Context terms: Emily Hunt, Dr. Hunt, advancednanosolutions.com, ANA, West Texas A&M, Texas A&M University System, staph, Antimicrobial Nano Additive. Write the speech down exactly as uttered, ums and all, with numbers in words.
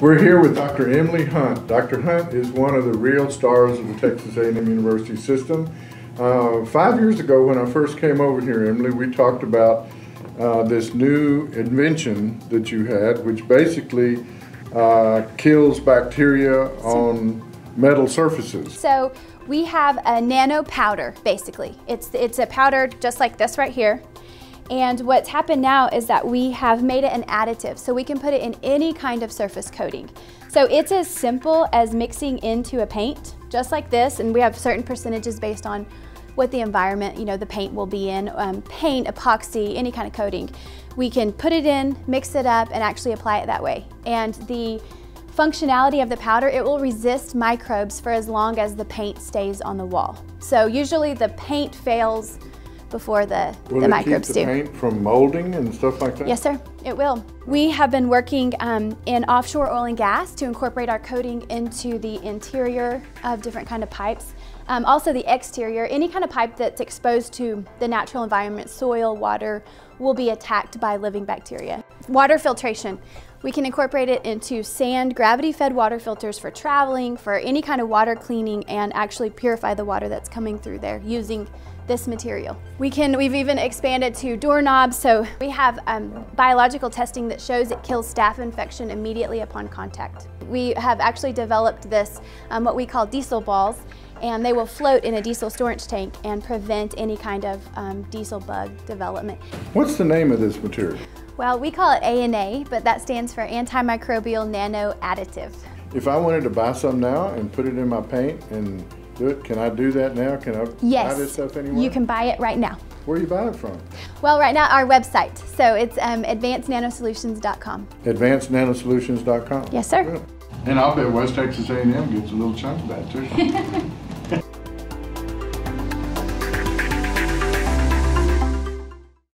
We're here with Doctor Emily Hunt. Doctor Hunt is one of the real stars of the Texas A and M University System. Uh, five years ago when I first came over here, Emily, we talked about uh, this new invention that you had, which basically uh, kills bacteria on metal surfaces. So we have a nano powder, basically. It's, it's a powder just like this right here. And what's happened now is that we have made it an additive, so we can put it in any kind of surface coating. So it's as simple as mixing into a paint, just like this, and we have certain percentages based on what the environment, you know, the paint will be in, um, paint, epoxy, any kind of coating. We can put it in, mix it up, and actually apply it that way. And the functionality of the powder, it will resist microbes for as long as the paint stays on the wall. So usually the paint fails before the, the microbes do. Will it keep the paint from molding and stuff like that? Yes, sir, it will. We have been working um, in offshore oil and gas to incorporate our coating into the interior of different kind of pipes. Um, also the exterior, any kind of pipe that's exposed to the natural environment, soil, water, will be attacked by living bacteria. Water filtration. We can incorporate it into sand, gravity-fed water filters for traveling, for any kind of water cleaning, and actually purify the water that's coming through there using this material. We can, we've even expanded to doorknobs, so we have um, biological testing that shows it kills staph infection immediately upon contact. We have actually developed this, um, what we call diesel balls, and they will float in a diesel storage tank and prevent any kind of um, diesel bug development. What's the name of this material? Well, we call it A N A, but that stands for Antimicrobial Nano Additive. If I wanted to buy some now and put it in my paint and do it, can I do that now? Can I yes, buy this stuff anywhere? You can buy it right now. Where do you buy it from? Well, right now, our website. So it's um, advanced nano solutions dot com. advanced nano solutions dot com? Yes, sir. Good. And I'll bet West Texas A and M gets a little chunk of that, too.